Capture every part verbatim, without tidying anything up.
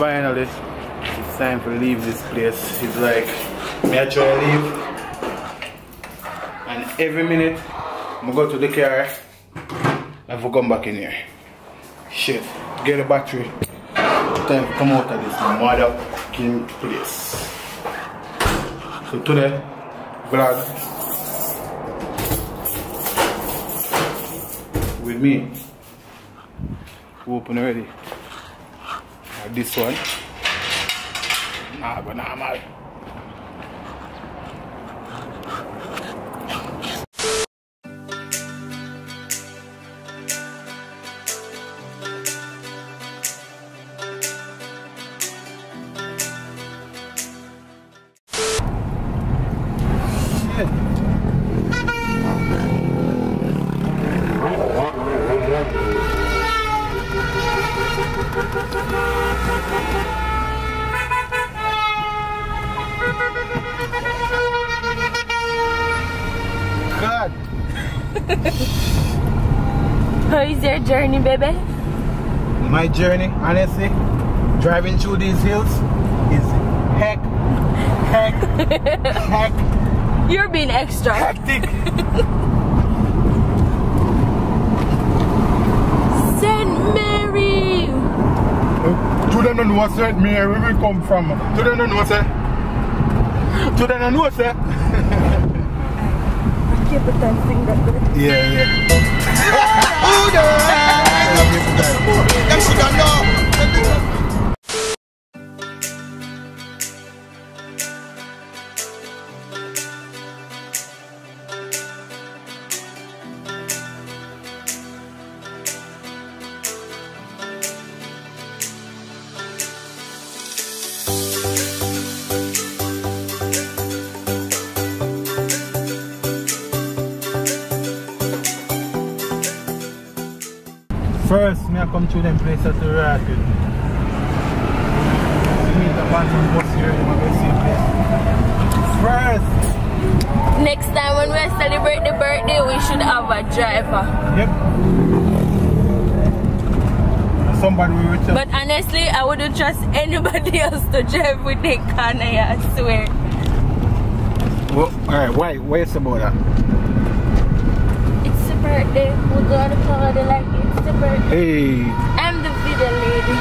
finally it's time to leave this place. It's like me actually leave, and every minute I go to the car and I come back in here. Shit, get the battery. Time to come out of this motherfucking place. So today, vlog with me. Open already. This one. Nah, but nah, man. God. How is your journey, baby? My journey, honestly, driving through these hills is heck, heck, heck. You're being extra. Hectic. Saint Mary. To the know what Saint Mary we come from. To the know say. To the know say. Keep the time thing that good. Yeah, yeah. Oh, yeah. She got no. First, I come to them places to ride with. Meet a bunch of bus here, I'm going to see place. First! Next time when we celebrate the birthday, we should have a driver. Yep. Somebody we will tell. But honestly, I wouldn't trust anybody else to drive with their car, I swear. Well, alright, why? What's about that? It's the birthday, we'll go to the car, they like it. Hey. I'm the video lady.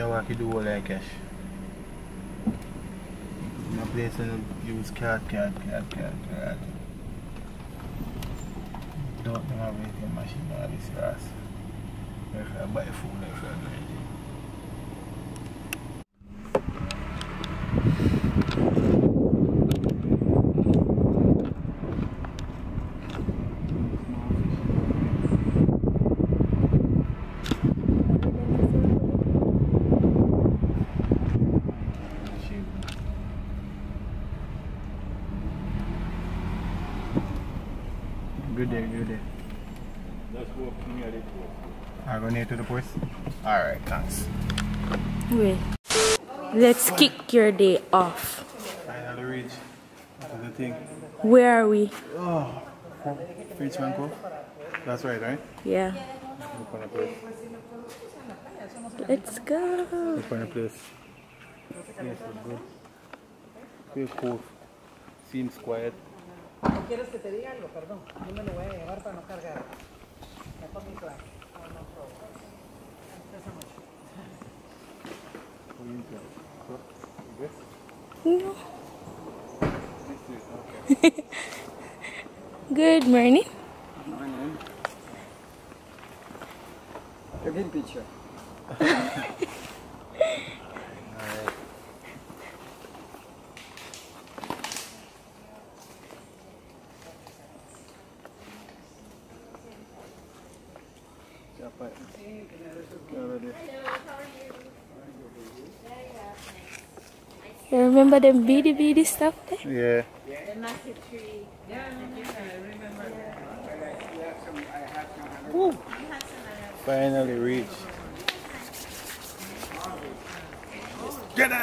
you walk you do all like cash. No place and use card, card, card, card, card. Don't know how to make a machine or this class. If I buy food, if I do anything. Good day, good day. Let's go near the post. I go near to the post? Alright, thanks. Wait. Let's kick your day off. Finally reach. That's the thing. Where are we? Oh, Frenchman Cove. That's right, right? Yeah. Look on the place. Let's go. Look on the place. Yes, let's go. Great cove. Seems quiet. ¿Quieres que te diga algo? Perdón, yo me lo voy a llevar para no cargar. Me pongo mi clase. Good morning. Good morning. A good picture. All right. But you remember them beady beady stuff there? Yeah. The massive tree. Yeah, I remember that. Woo. Finally reached. Get it!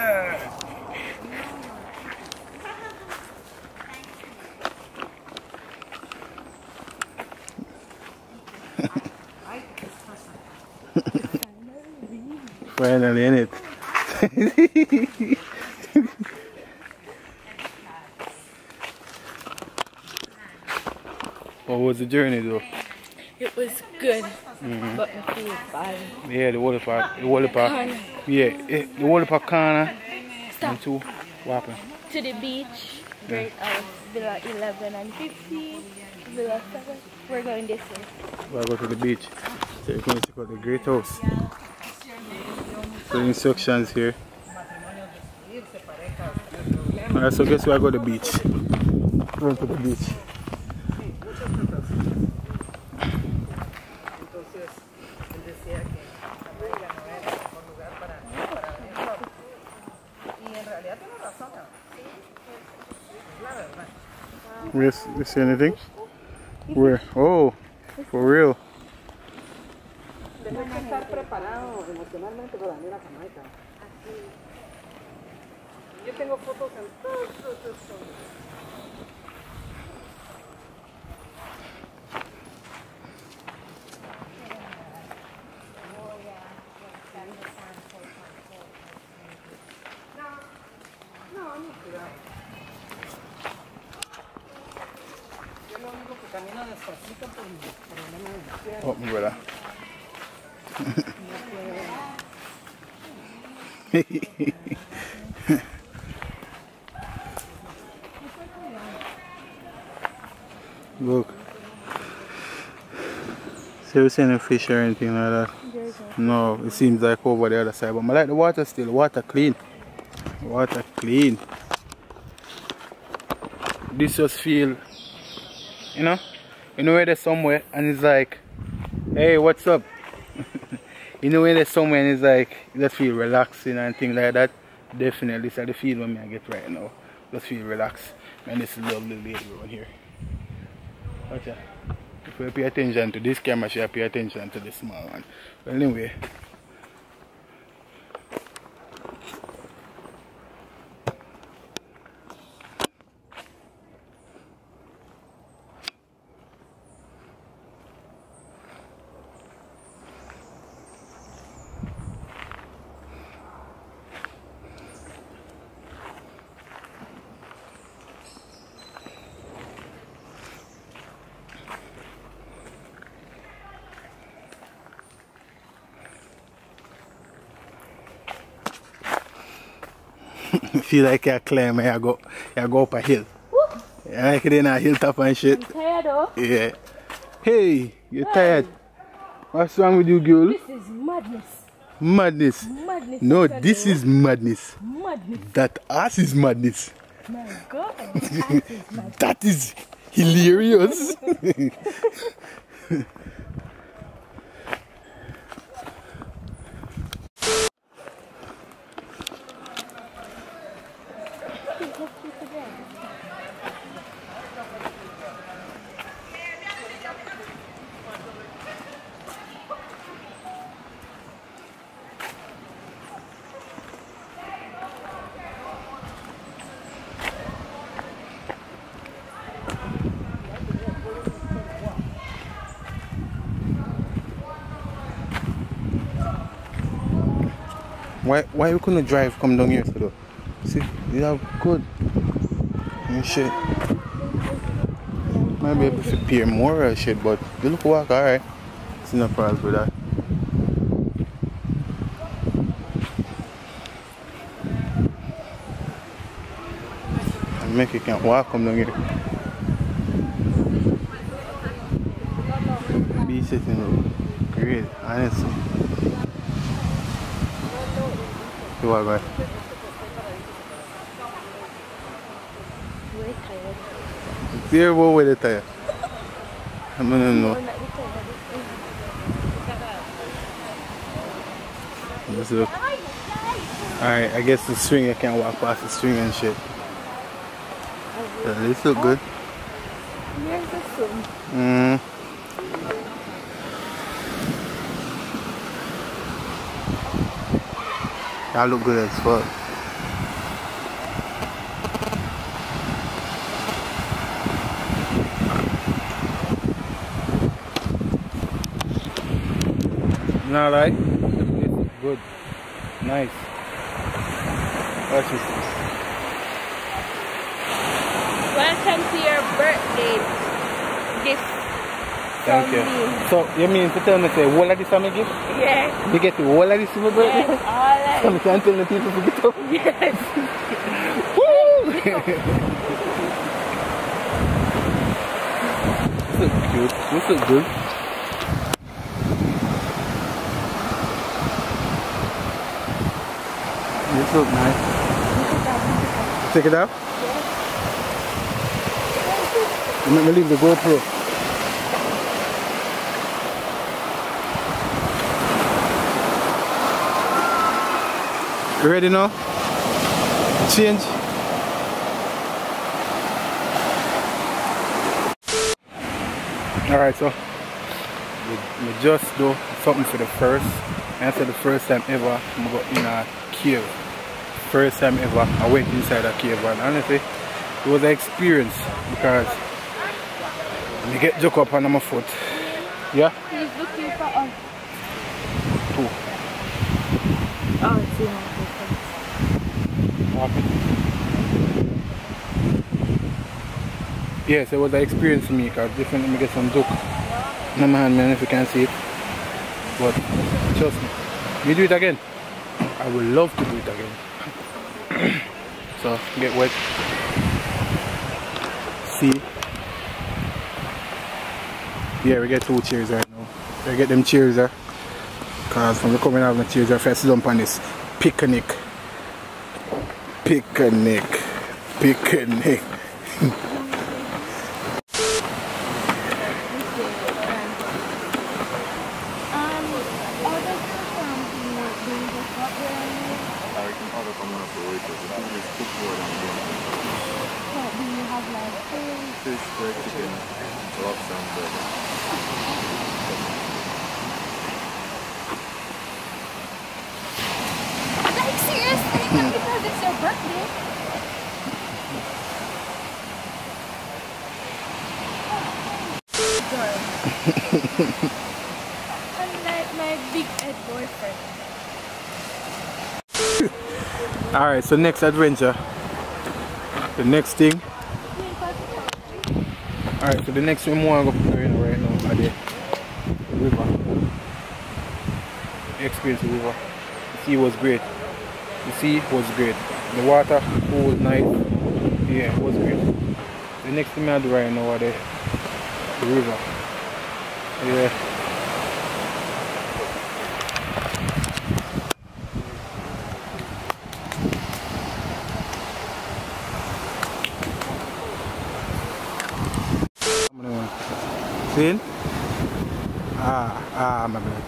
Finally in it. What was the journey though? It was good, mm-hmm. But the food was fine. Yeah, the water park. The water park. Corner. Yeah, it, the water park corner. Stop. To the beach. Great, yeah. House. Villa eleven and fifteen. Villa seven. We're going this way. We'll go to the beach. So you can check out the great house. Yeah. The instructions here. Alright, so guess where I go to the beach. Run to the beach. Yes, you see anything? Where? Oh, for real. Oh, mi verdad. Look, so you see any fish or anything like that? No, it seems like over the other side, but I like the water still. Water clean, water clean. This just feel, you know, you know where they're somewhere and it's like, hey, what's up? You know when there's someone is like, just feel relaxing and things like that. Definitely, so the feel when I get right now. Just feel relaxed. Man, this is lovely lady around here. Okay. If we pay attention to this camera, should I pay attention to the small one? Well, anyway. Feel like you climb and you go, you go up a hill. Woo. You like it in a hilltop and shit. I'm tired though. Yeah. Hey, you're hey. tired. What's wrong with you, girl? This is madness. Madness. Madness. No, this is madness. Madness. That ass is madness. My God. Is madness. That is hilarious. Why, why you couldn't drive come down here though? See, you have good and shit. Might be able to peer more or shit, but you look walk alright. It's no problem with that. I make you can't walk come down here. Be sitting room. Great, honestly. You are right. We're tired. Tired. I'm gonna know. Just look. Alright, I guess the string, I can't walk past the string and shit. So this look good. Here's the string. Mm. I look good as fuck. Not right? It's good. Nice. Watch this. Welcome to your birthday gift. Thank you. Me. So, you mean to tell me say, all of this I'm a gift? Yes. You get all of this for my birthday? Yes, all of this. So, you can't tell the people to get up? Yes. Woo! This is cute. This is good. This looks nice. Take it out? Yes. I'm not going to leave the GoPro. You ready now? Change. Alright, so we, we just do something for the first. And for the first time ever, I'm going in a cave. First time ever, I went inside a cave. And honestly, it was an experience because I get joke up under my foot. Yeah? He's looking for us. Two. Oh, it's him. Yes, it was an experience for me, because definitely me get some duck. No man, man, if you can see it. But trust me, we do it again. I would love to do it again. So get wet. See. Yeah, we get two cheers right now. We get them cheers there. Because from the coming out of the cheers, I first dump on this picnic. Picnic. Picnic. Unlike my big head boyfriend. Alright, so next adventure. The next thing. Alright, so the next thing we want to go right now are the river. The experience of the river. The sea was great. The sea was great. The water cold night. Yeah, it was great. The next thing I do right now is the, the river. Yeah. Seen? Ah, ah, my bad.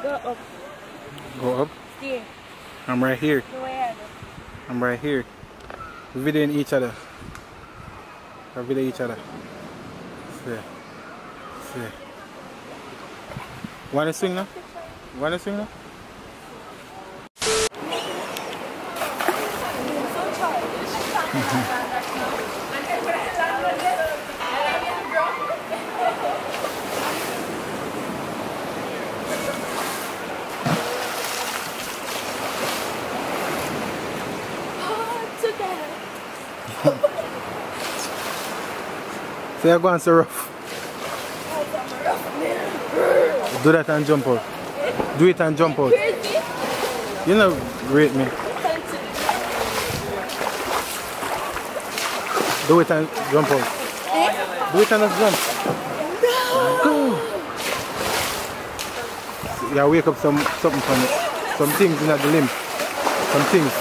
Go up. Go up? Stay. I'm right here. Go ahead. I'm right here. We're videoing each other. We're videoing each other. See. See. Wanna swing now? Wanna swing now? So you're going so rough. Do that and jump out. Do it and jump out. You know, rate me. Do it and jump out. Do it and just jump. Go. So yeah, wake up some something from it. Some things in the limb. Some things.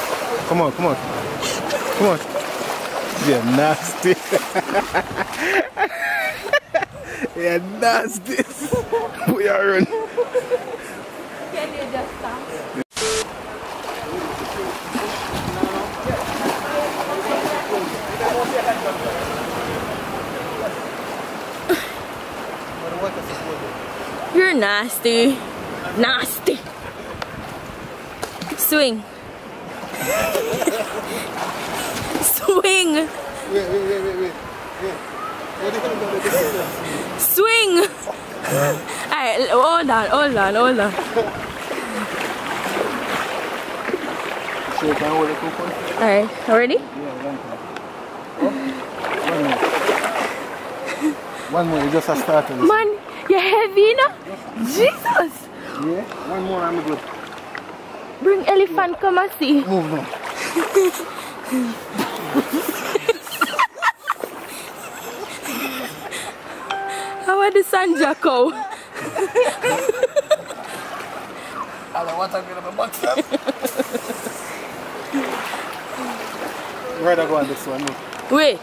Come on, come on. Come on. You're nasty. You're nasty. We are running. Can you just stop? You're nasty. Nasty. Swing. Swing! Wait, wait, wait, wait, wait. wait. Swing! Alright, hold on, hold on, hold on. Alright, ready? Yeah, one time. Oh, one more. One more, you just have started. Man, you're heavy now? Jesus! Yeah, one more, I'm good. Bring elephant, yeah. Come and see. Move now. How are the San Jaco? I don't want to get up a box. Where do I go on this one? Wait.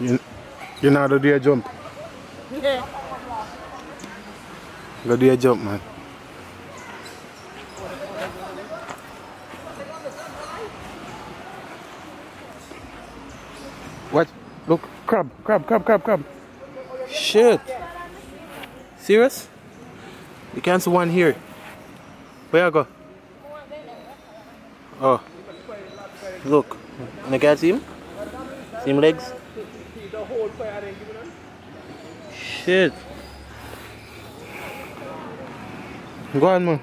You, you know how to do a jump? Yeah. Go do a jump, man. What? Look, crab, crab, crab, crab, crab. Shit. Serious? You can't see one here. Where I go? Oh. Look. And I can't see him? See him legs? Shit. Go on, man.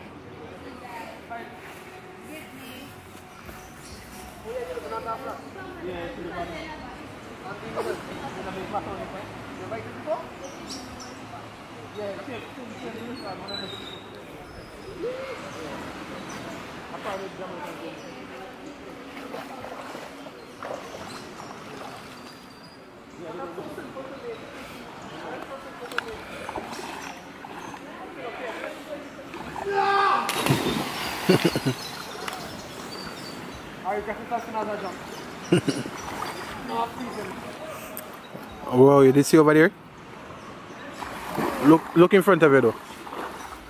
Wow, you did see over there? Look, look in front of you though.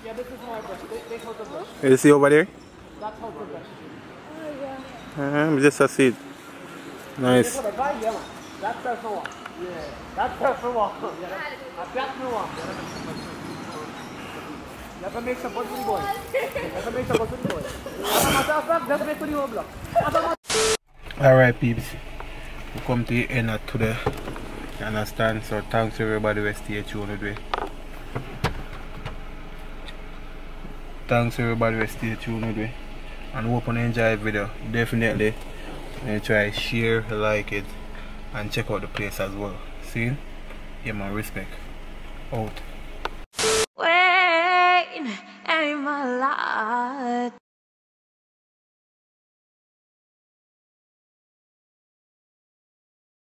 Yeah, this is my brush. They, they hold the brush. You see over there? That's how the brush. Oh, yeah. Um, just a seed. Nice. That's personal. Yeah. That's personal. Yeah. That's personal. Never make support for the boy. Never make support for the boy. As a matter of fact, just make for the whole block. Alright, peeps. We come to the end of today. You understand? So thanks to everybody who stayed tuned today. Thanks to everybody who stayed tuned today. And hope you enjoy the video. Definitely. And try share, like it, and check out the place as well. See? Yeah, my respect. Out.